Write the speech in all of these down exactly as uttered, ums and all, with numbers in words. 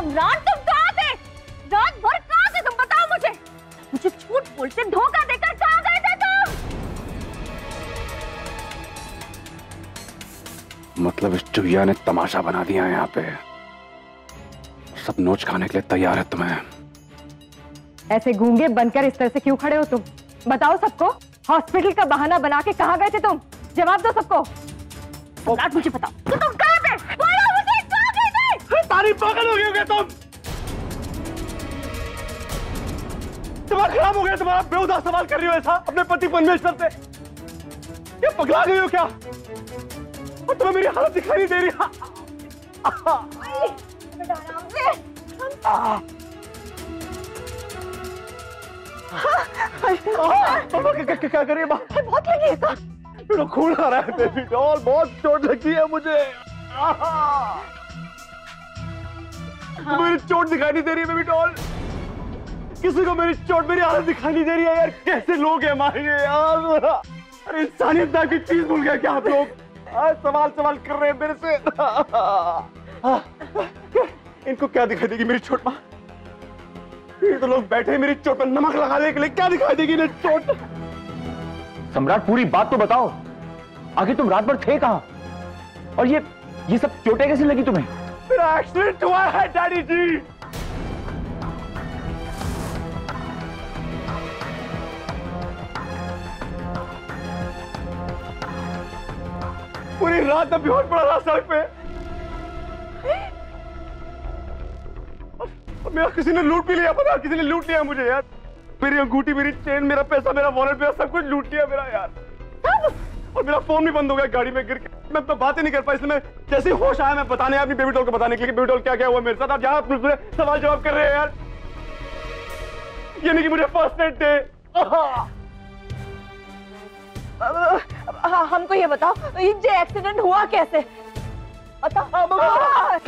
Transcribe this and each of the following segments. सम्राट तुम कहाँ थे? रात भर कहाँ थे तुम? बताओ मुझे। मुझे झूठ बोल से धोखा देकर कहाँ गए थे तुम? मतलब इस चुहिया ने तमाशा बना दिया है यहाँ पे। सब नोच खाने के लिए तैयार है तुम्हें। ऐसे गूंगे बनकर इस तरह से क्यों खड़े हो तुम? बताओ सबको, हॉस्पिटल का बहाना बना के कहाँ गए थे तुम? जवाब दो सबको। सम्राट मुझे बताओ कि तुम कहाँ थे? बोलो मुझे, कहाँ थे? सारी पागल हो गई हो क्या तुम? दिमाग खराब हो गया तुम्हारा? बेहुदा सवाल कर रही हो ऐसा अपने पति परमेश्वर से? ये पगला गई हो क्या? और तुम्हें मेरी हालत दिखाई नहीं दे रही? क्या करिए? बहुत लगी है, मेरा खून आ रहा है बेबी डॉल, बहुत चोट लगी है मुझे। मेरी चोट दिखाई नहीं दे रही है बेबी डॉल, किसी को मेरी चोट, मेरी हालत दिखाई नहीं दे रही है यार। कैसे लोग हैं हमारे यार? अरे इंसानियत नाम की चीज भूल गया क्या आप लोग? सवाल सवाल कर रहे हैं मेरे से। इनको क्या दिखाई देगी मेरी चोट? माँ ये तो लोग बैठे हैं मेरी चोट पर नमक लगाने के लिए, क्या दिखाई देगी मेरी चोट? सम्राट पूरी बात तो बताओ, आखिर तुम रात भर थे कहाँ? और ये ये सब चोटें कैसे लगी तुम्हें? मेरा एक्सीडेंट हुआ है डैडी जी। पूरी रात अब बेहोश पड़ा रहा सड़क पे, मेरा किसी ने लूट भी लिया। पता किसी ने लूट लिया मुझे यार, मेरी अंगूठी, मेरी चेन, मेरा पैसा, मेरा वॉलेट, मेरा सब कुछ लूट लिया मेरा यार। और मेरा फोन भी बंद हो गया गाड़ी में गिर के। मैं तो बातें नहीं कर पाई, इसलिए जैसे होश आया मैं बताने अपनी बेबी डॉल को, बताने के लिए बेबी डॉल क्या क्या हुआ मेरे साथ। आप जहाँ मुझसे सवाल जवाब कर रहे हैं यार, ये नहीं कि मुझे फर्स्ट एड दे। हमको ये बताओ ये एक्सीडेंट हुआ कैसे?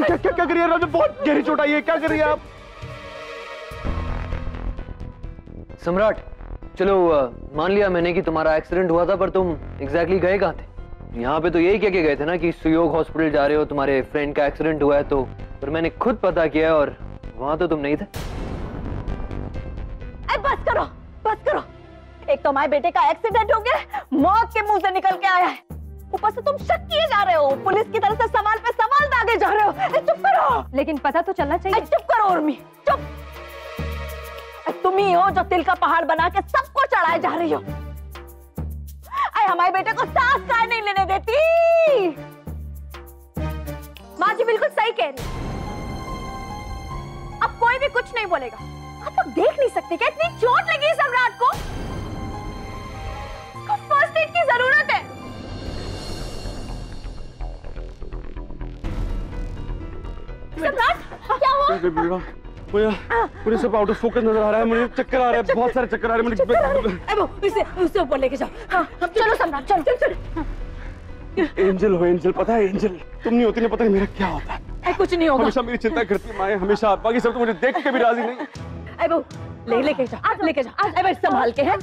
क्या क्या करिए? बहुत गहरी चोट आई है, क्या करिए आप? सम्राट चलो मान लिया मैंने कि तुम्हारा एक्सीडेंट हुआ था, पर तुम एग्जैक्टली गए कहाँ थे? यहाँ पे तो यही कह के गए थे ना कि सुयोग हॉस्पिटल जा रहे हो, तुम्हारे फ्रेंड का एक्सीडेंट हुआ है। तो पर मैंने खुद पता किया और वहां तो तुम नहीं थे। बस करो, बस करो। एक तो हमारे बेटे का एक्सीडेंट हो गया, मौत के मुंह से निकल के आया है, ऊपर से तुम शक किए जा रहे हो, पुलिस की तरफ से सवाल पे सवाल दागे जा रहे हो। चुप करो, लेकिन पता तो चलना चाहिए। चुप करो उर्मी, चुप। तुम ही हो जो तिल का पहाड़ बना के सबको चढ़ाए जा रही हो। अरे हमारे बेटे को सांस काय नहीं लेने देती। माँ जी बिल्कुल सही कह रही, अब कोई भी कुछ नहीं बोलेगा। आप लोग देख नहीं सकते क्या इतनी चोट लगी सम्राट को? को फर्स्ट एड की जरूरत है। सम्राट क्या हुआ? मुझे मुझे सब आउट ऑफ फोकस नजर आ रहा है, मुझे चक्कर आ रहा है, बहुत सारे चक्कर आ रहे हैं। अब उसे उसे ऊपर लेके जाओ। चलो सम्राट, चल चल चल। एंजल हो एंजल, पता है एंजल तुम नहीं होती ना, पता नहीं मेरा क्या होता है। कुछ नहीं होगा, हमेशा मेरी चिंता करती है माँ, हमेशा। बाकी सब तो मुझे देख के भी राजी नहीं। अरे बो ले लेके जाओ, आज लेके जाओ, आज अब संभाल के है।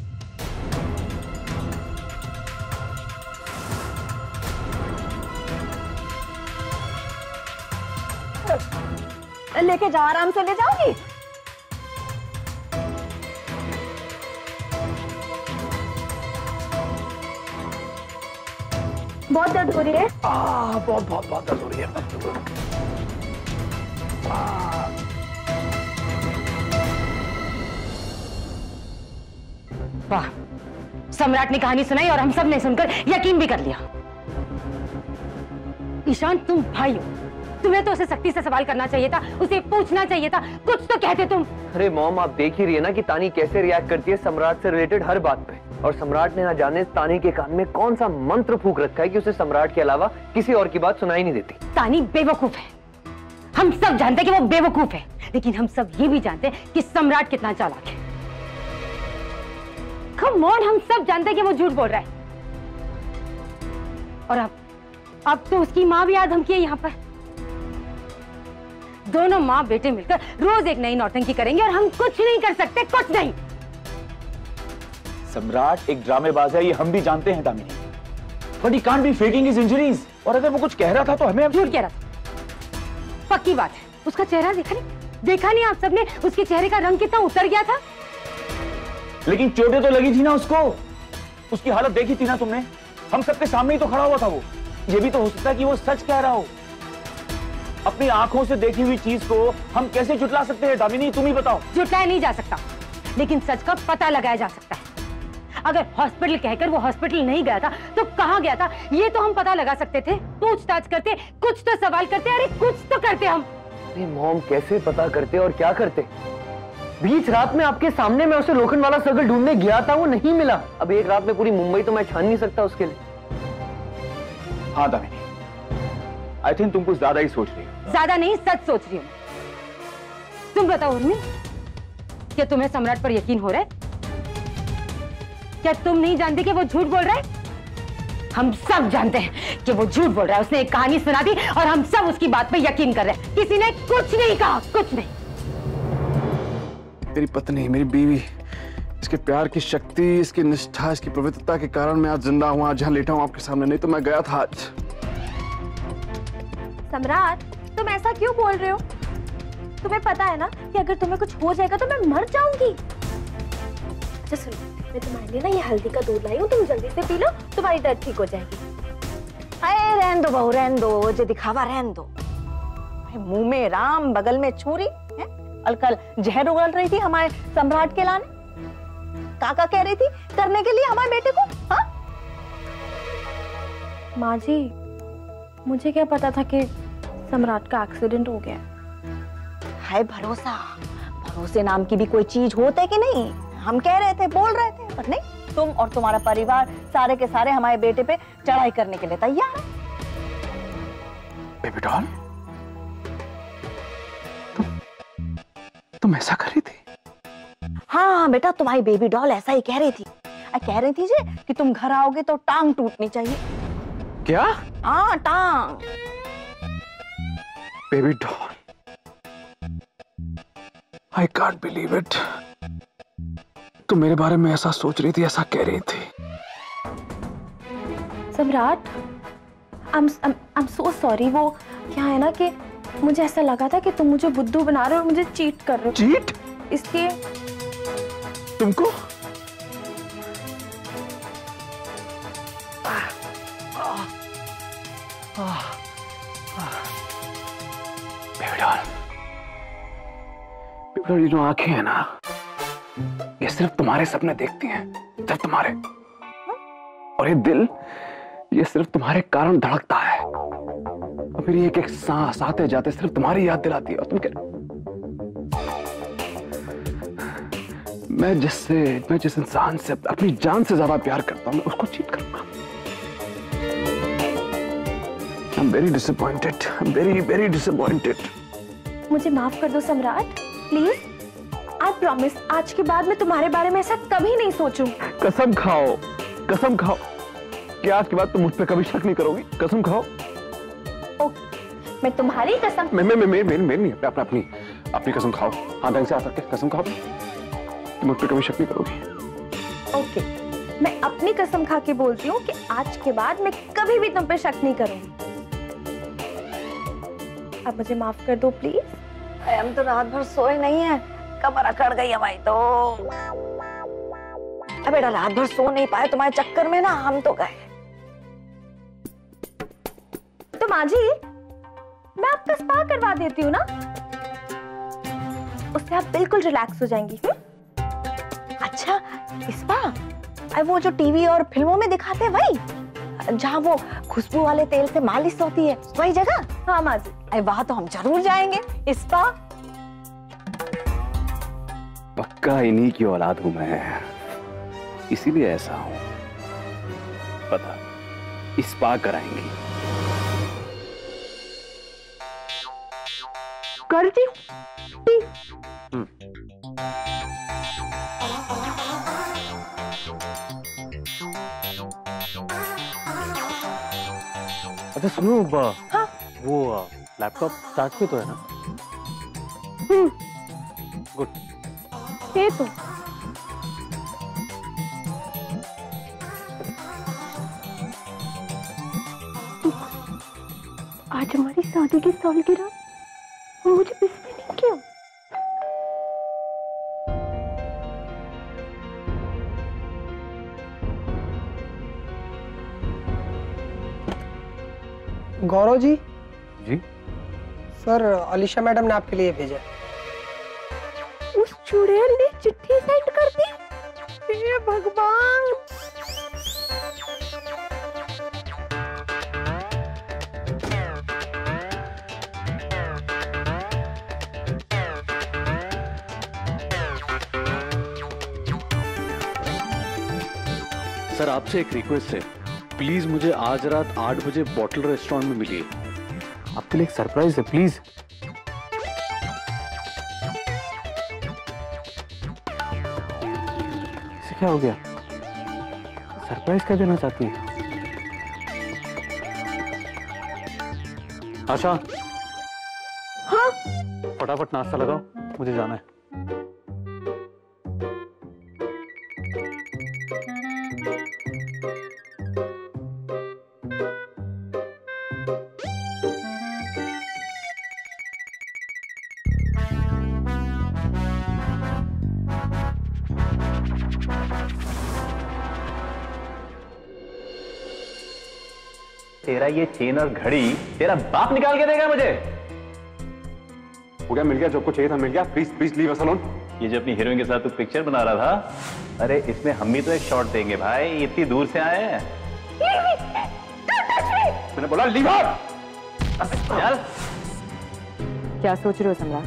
लेके जाओ, आराम से ले जाओगी। बहुत दर्द हो रही है। आ, बहुत बहुत बहुत दर्द हो रही है। आ, वाह, सम्राट ने कहानी सुनाई और हम सब ने सुनकर यकीन भी कर लिया। ईशान तुम भाई हो, तुम्हें तो उसे सख्ती से सवाल करना चाहिए था, उसे पूछना चाहिए था, कुछ तो कहते तुम। अरे मॉम आप देख ही रही है ना कि तानी कैसे रिएक्ट करती है सम्राट से रिलेटेड हर बात पे। और सम्राट ने ना जाने तानी के कान में कौन सा मंत्र फूंक रखा है कि उसे सम्राट के अलावा किसी और की बात सुनाई नहीं देती। तानी बेवकूफ है, हम सब जानते हैं कि वो बेवकूफ है, लेकिन हम सब ये भी जानते हैं कि सम्राट कितना चालाक है। कम ऑन, हम सब जानते हैं कि वो झूठ बोल रहा है। और अब अब तो उसकी माँ भी याद हम की है यहाँ पर। दोनों माँ बेटे मिलकर रोज एक नई नौटंकी करेंगे और हम कुछ नहीं कर सकते, कुछ नहीं। सम्राट एक ड्रामेबाज है, ये हम भी जानते हैं Damini, but he can't be faking his injuries। और अगर वो कुछ कह रहा था तो हमें अब झूठ कह रहा था, पक्की बात है। उसका चेहरा देखा नहीं देखा नहीं आप सबने? उसके चेहरे का रंग कितना उतर गया था। लेकिन चोटें तो लगी थी ना उसको, उसकी हालत देखी थी ना तुमने, हम सबके सामने ही तो खड़ा हुआ था वो। ये भी तो हो सकता है कि वो सच कह रहा हो। अपनी आंखों से देखी हुई चीज को हम कैसे जुटला सकते हैं दामिनी, तुम ही बताओ। जुटलाया नहीं जा सकता, लेकिन सच का पता लगाया जा सकता है। अगर हॉस्पिटल कहकर वो हॉस्पिटल नहीं गया था तो कहाँ गया था ये तो हम पता लगा सकते थे। पूछताछ करते, कुछ तो सवाल करते, अरे कुछ तो करते हम। अरे मॉम, कैसे पता करते और क्या करते? बीच रात में आपके सामने मैं उसे लोखंड वाला सर्कल ढूंढने गया था, वो नहीं मिला। अब एक रात में पूरी मुंबई तो मैं छान नहीं सकता उसके लिए। हाँ दामिनी, आई थिंक तुम कुछ ज्यादा ही सोच रही हो। ज्यादा नहीं, सच सोच रही हूँ। तुम बताओ उर्मी, क्या तुम्हें सम्राट पर यकीन हो रहा है? क्या तुम नहीं जानते कि वो झूठ बोल रहा है? हम सब जानते हैं कि वो झूठ बोल रहा है। उसने एक कहानी सुना दी और हम सब उसकी बात पे यकीन कर रहे हैं। किसी ने कुछ नहीं कहा, कुछ नहीं। तेरी पत्नी, मेरी बीवी, इसके प्यार की शक्ति, इसकी निष्ठा, इसकी पवित्रता के कारण मैं आज जिंदा हूँ, आज यहाँ लेटा हूँ आपके सामने, नहीं तो मैं गया था आज। सम्राट, तुम ऐसा क्यों बोल रहे हो? तुम्हें पता है ना कि अगर तुम्हें कुछ हो जाएगा तो मैं मर जाऊंगी। अच्छा सुनो, मैं तुम्हारे लिए ना ये हल्दी का दूध लाई हूँ, तुम जल्दी से पी लो, तुम्हारी दर्द ठीक हो जाएगी। अरे रहन दो बहू, रहन दो, जो दिखावा रहन दो। मुंह में राम, बगल में छुरी, अलकल जहर उगल रही थी हमारे सम्राट के लाने। काका कह रही थी करने के लिए हमारे बेटे को। हाँ माँ जी, मुझे क्या पता था कि सम्राट का एक्सीडेंट हो गया है। भरोसा, भरोसे नाम की भी कोई चीज होता है कि नहीं? हम कह रहे थे, बोल रहे थे, पर नहीं, तुम और तुम्हारा परिवार सारे के सारे हमारे बेटे पे चढ़ाई करने के लिए तैयार है। बेबी डॉल, तुम तुम ऐसा कर रही थी? हाँ बेटा, तुम्हारी बेबी डॉल ऐसा ही कह रही थी। कह रही थी जे कि तुम घर आओगे तो टांग टूटनी चाहिए। क्या? हाँ टांग। Baby doll, I can't believe it. तुम मेरे बारे में ऐसा सोच रही थी, ऐसा कह रही थी? सम्राट, I'm I'm so sorry, वो क्या है ना कि मुझे ऐसा लगा था कि तुम मुझे बुद्धू बना रहे हो और मुझे चीट कर रहे हो। चीट? इसलिए तुमको ये जो आंखें हैं ना, ये सिर्फ तुम्हारे सपने देखती हैं, सिर्फ तुम्हारे। और ये दिल, ये सिर्फ तुम्हारे कारण धड़कता है। और फिर ये एक एक सांस आते जाते सिर्फ तुम्हारी याद दिलाती है। और तुम क्या, मैं जिससे मैं जिस इंसान से अपनी जान से ज्यादा प्यार करता हूं, उसको चीट करूंगा? I am very disappointed, I am very very disappointed. मुझे माफ कर दो सम्राट, प्लीज। आई प्रॉमिस, आज के बाद मैं तुम्हारे बारे में ऐसा कभी नहीं सोचूं। कसम खाओ, कसम खाओ कि आज के बाद तुम मुझ पे कभी शक नहीं करोगी। कसम खाओ। ओके, मैं तुम्हारी कसम। मैं मैं मैं मैं मैं नहीं, अपना अपनी अपनी कसम खाओ। हाँ ढंग से आ सकते, कसम खाओ, तुम मुझ पे कभी शक नहीं करोगी। ओके, मैं अपनी कसम खा के बोलती हूँ कि आज के बाद मैं कभी भी तुम पे शक नहीं करूँगी। आप मुझे माफ कर दो प्लीज। हम तो रात भर सोए नहीं है, कमर अकड़ गई हमारी तो। अब बेटा रात भर सो नहीं पाए तुम्हारे चक्कर में ना, हम तो गए। तो माँ जी, मैं आपका स्पा करवा देती हूँ ना, उससे आप बिल्कुल रिलैक्स हो जाएंगी। हुँ? अच्छा स्पा, वो जो टीवी और फिल्मों में दिखाते हैं वही, जहाँ वो खुशबू वाले तेल से मालिश होती है, वही जगह? हाँ माँ जी, अरे वहां तो हम जरूर जाएंगे। स्पा पक्का इन्हीं की औलाद हूं मैं, इसीलिए ऐसा हूं। पता, स्पा कराएंगी। कर दी। अच्छा सुनो, हाँ? वो लैपटॉप चार्ज पे तो है ना? गुड। ये तो आज हमारी शादी की सालगिरह। वो मुझे पिसते नहीं क्यों? गौरव जी जी सर, अलीशा मैडम ने आपके लिए भेजा। उस चुड़ैल ने चिट्ठी सेंड कर दी। हे भगवान, सर आपसे एक रिक्वेस्ट है, प्लीज मुझे आज रात आठ बजे बॉटल रेस्टोरेंट में मिलिए। आपके लिए एक सरप्राइज है, प्लीज। इसे क्या हो गया? सरप्राइज क्या देना चाहती है? आशा, हाँ? फटाफट नाश्ता लगाओ, मुझे जाना है। तेरा ये चेन और घड़ी तेरा बाप निकाल के देगा मुझे। हो गया, मिल गया जो कुछ चाहिए था, मिल गया। Please please leave us alone. ये जो अपनी हीरोइन के साथ तू पिक्चर बना रहा था, अरे इसमें हम भी तो एक शॉट देंगे भाई, इतनी दूर से आए हैं। मैंने बोला लीव आउट। यार क्या सोच रहे हो सम्राट?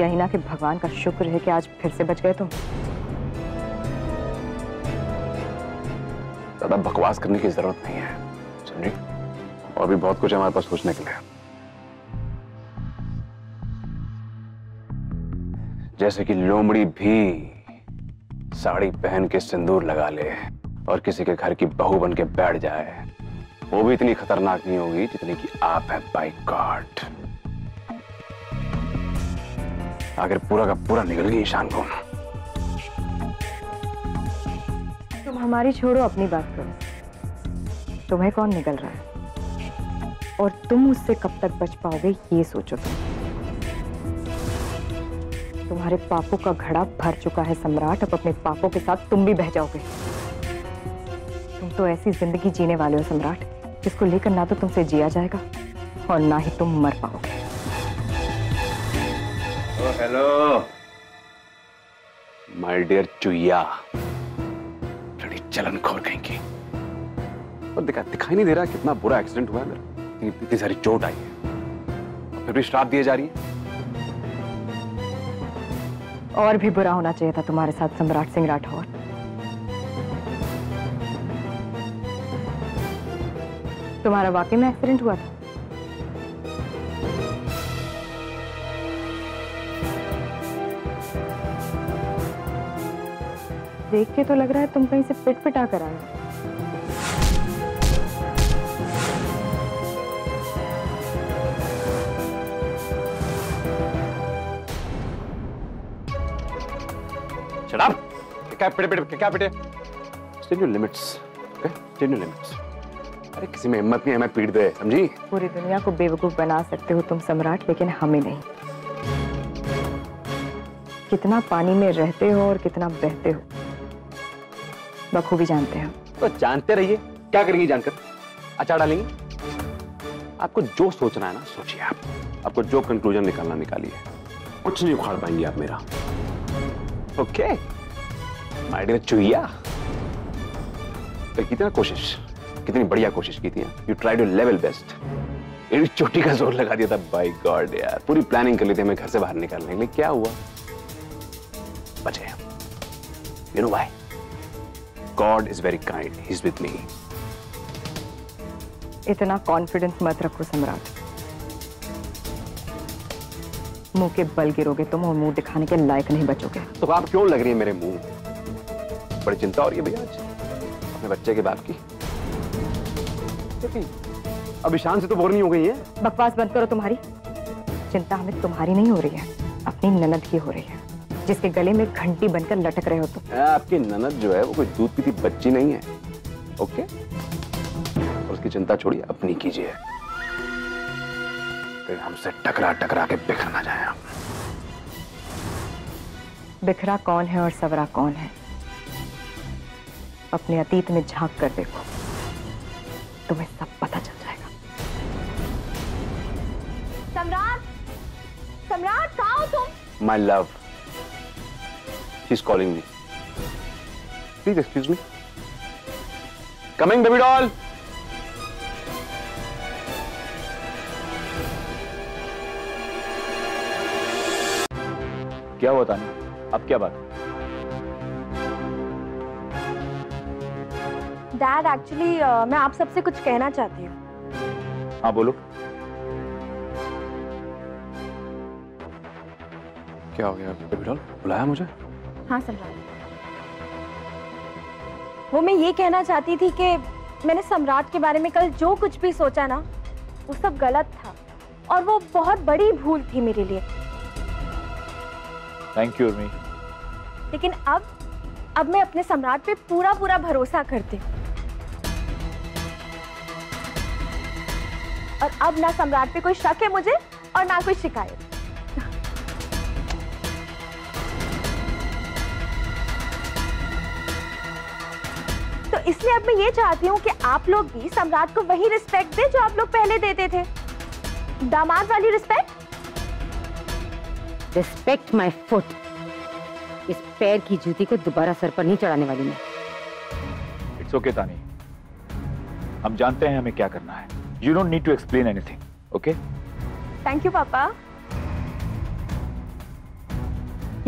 यही ना कि भगवान का शुक्र है कि आज फिर से बच गए तुम। ज्यादा बकवास करने की जरूरत नहीं है समझी, और भी बहुत कुछ है हमारे पास सोचने के लिए। जैसे कि लोमड़ी भी साड़ी पहन के सिंदूर लगा ले और किसी के घर की बहू बन के बैठ जाए, वो भी इतनी खतरनाक नहीं होगी जितनी कि आप हैं। बाय गॉड, आखिर पूरा का पूरा निकल गई ईशान को। हमारी छोड़ो, अपनी बात करो। तुम्हें कौन निकल रहा है और तुम उससे कब तक बच पाओगे ये सोचो। तुम तुम्हारे पापों का घड़ा भर चुका है सम्राट, अब अपने पापों के साथ तुम भी बह जाओगे। तुम तो ऐसी जिंदगी जीने वाले हो सम्राट जिसको लेकर ना तो तुमसे जिया जाएगा और ना ही तुम मर पाओगे। ओ हेलो माय डियर चुईया, चलन खोर कहीं की। पर दिखा दिखाई नहीं दे रहा कितना बुरा एक्सीडेंट हुआ है मेरा, इतनी सारी चोट आई है, फिर भी श्राप दिए जा रही है। और भी बुरा होना चाहिए था तुम्हारे साथ सम्राट सिंह राठौर। तुम्हारा वाकई में एक्सीडेंट हुआ था। देख के तो लग रहा है तुम कहीं से पिट पिटा कर आए। Shut up! क्या पिटे पिटे क्या पिटे? Stay in your limits, okay? Stay in your limits. अरे किसी में हिम्मत नहीं है मैं पीट दे, समझी? पूरी दुनिया को बेवकूफ बना सकते हो तुम सम्राट, लेकिन हमें नहीं। कितना पानी में रहते हो और कितना बहते हो बखूबी जानते हैं। तो जानते रहिए, क्या करेंगे जानकर? अचार डालेंगे। आपको जो सोचना है ना सोचिए आप, आपको जो कंक्लूजन निकालना निकालिए, कुछ नहीं उखाड़ पाएंगे आप मेरा। ओके माय डियर चुईया, तो कितना कोशिश, कितनी बढ़िया कोशिश की थी। You tried your level best. मेरी चोटी का जोर लगा दिया था बाय गॉड यार। पूरी प्लानिंग कर ली थी हमें घर से बाहर निकालने के लिए, क्या हुआ? बचे। You know why? God is very kind. He's with me. इतना कॉन्फिडेंस मत रखो सम्राट, मुंह के बल गिरोगे तुम और मुंह दिखाने के लायक नहीं बचोगे। तो आप क्यों लग रही है मेरे मुंह? बड़ी चिंता हो रही है भैया आज अपने बच्चे के बाप की। अब ईशान से तो बोर नहीं हो गई है? बकवास बंद करो, तुम्हारी चिंता हमें तुम्हारी नहीं हो रही है, अपनी ननद की हो रही है जिसके गले में घंटी बनकर लटक रहे हो तुम। तो। आपकी ननद जो है वो कोई दूध पीती बच्ची नहीं है, ओके? और उसकी चिंता छोड़िए, अपनी कीजिए। सकते, हमसे टकरा टकरा के बिखर ना जाए आप। बिखरा कौन है और सवरा कौन है, अपने अतीत में झांक कर देखो, तुम्हें सब पता चल जाएगा। सम्राट, सम्राट कहाँ हो तुम? My love, she's calling me. Please excuse me. Coming, baby doll. क्या हुआ तानी? अब क्या बात? डैड, एक्चुअली uh, मैं आप सबसे कुछ कहना चाहती हूँ। हाँ बोलो। क्या हो गया बेबी डॉल? बुलाया मुझे? हाँ सम्राट, वो मैं ये कहना चाहती थी कि मैंने सम्राट के बारे में कल जो कुछ भी सोचा ना, वो सब गलत था और वो बहुत बड़ी भूल थी मेरे लिए। Thank you Urmi. लेकिन अब अब मैं अपने सम्राट पे पूरा पूरा भरोसा करती हूँ और अब ना सम्राट पे कोई शक है मुझे और ना कोई शिकायत। तो इसलिए अब मैं ये चाहती हूँ कि आप लोग भी सम्राट को वही रिस्पेक्ट दें जो आप लोग पहले देते थे, दामाद वाली रिस्पेक्ट। रिस्पेक्ट माय फुट, इस पैर की जूती को दोबारा सर पर नहीं चढ़ाने वाली मैं। इट्स ओके तानी, हम जानते हैं हमें क्या करना है। You don't need to explain anything, okay? Thank you पापा।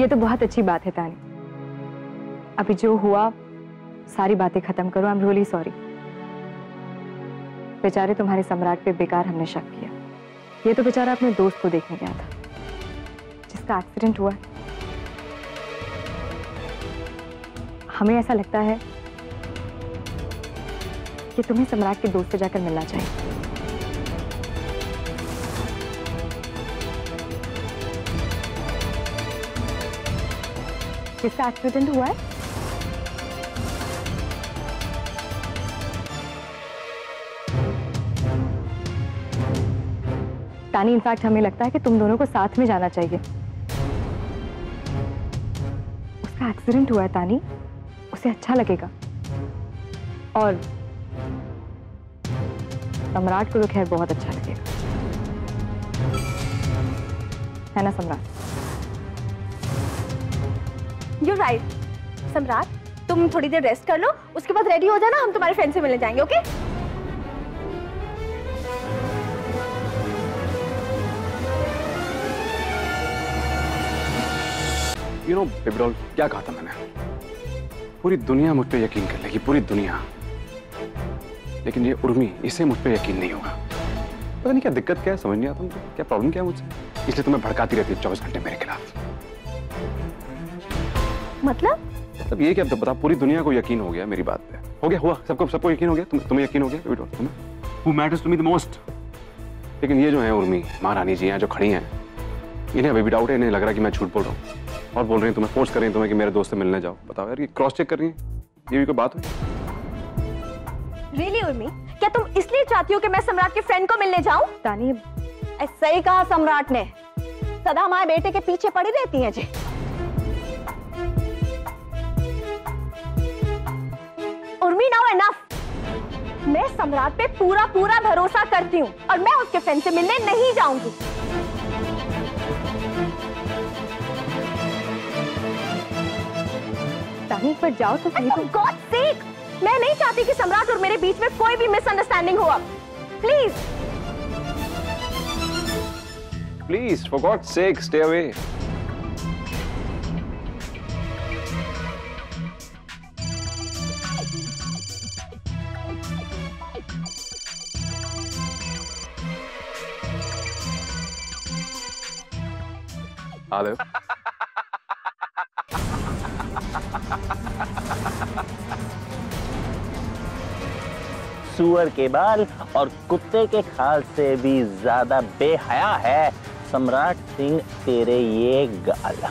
ये तो बहुत अच्छी बात है तानी। अभी जो हुआ सारी बातें खत्म करो। आई एम रियली सॉरी, बेचारे तुम्हारे सम्राट पे बेकार हमने शक किया। ये तो बेचारा अपने दोस्त को देखने गया था जिसका एक्सीडेंट हुआ। हमें ऐसा लगता है कि तुम्हें सम्राट के दोस्त से जाकर मिलना चाहिए। जिसका एक्सीडेंट हुआ है तानी, इनफैक्ट हमें लगता है कि तुम दोनों को साथ में जाना चाहिए। उसका एक्सीडेंट हुआ है तानी, उसे अच्छा लगेगा। और सम्राट को तो खैर बहुत अच्छा लगेगा, है ना सम्राट? यू राइट सम्राट, तुम थोड़ी देर रेस्ट कर लो, उसके बाद रेडी हो जाना, हम तुम्हारे फ्रेंड से मिलने जाएंगे। Okay okay? You know baby doll, क्या कहा था मैंने? पूरी दुनिया मुझ पे यकीन कर लेगी, पूरी दुनिया, लेकिन ये उर्मी, इसे मुझ पे यकीन नहीं होगा। पता नहीं क्या दिक्कत क्या है, समझ नहीं आता मुझे, क्या प्रॉब्लम क्या है मुझसे, इसलिए तुम्हें भड़काती रहती है चौबीस घंटे मेरे खिलाफ। मतलब मतलब ये क्या बता, पूरी दुनिया को यकीन हो गया मेरी बात पे? हो गया, हुआ, सबको सबको यकीन हो गया, तुम, तुम्हें यकीन हो गया बेबी डॉल, तुम्हें, who matters to me the most. लेकिन ये जो है उर्मी, महारानी जी यहाँ जो खड़ी हैं, इन्हें बेबी डाउट है, इन्हें लग रहा है कि मैं झूठ बोल रहा हूँ और बोल रही हैं तुम्हें, फोर्स कर रही हैं तुम्हें कि मेरे दोस्त से मिलने जाओ। बताओ यार, ये क्रॉस चेक कर रही हैं, ये भी कोई बात है? रियली उर्मी, क्या तुम इसलिए चाहती हो कि मैं सम्राट के फ्रेंड को मिलने जाऊं? तानी, ऐसा ही कहा सम्राट ने, सदा हमारे बेटे के पीछे पड़ी रहती हैं जी। Urmi, now enough. मैं सम्राट पे पूरा पूरा भरोसा करती हूँ और मैं उसके फ्रेंड से मिलने नहीं जाऊंगी। तानी, पर जाओ तो सही। For God's sake, मैं नहीं चाहती कि सम्राट और मेरे बीच में कोई भी मिसअंडरस्टैंडिंग हो। Please please, for God's sake, stay away. Hello सुअर के बाल और कुत्ते के खाल से भी ज्यादा बेहया है सम्राट सिंह तेरे ये गाल।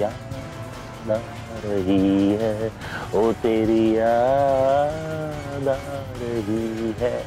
याद आ रही है, ओ तेरी याद आ रही है।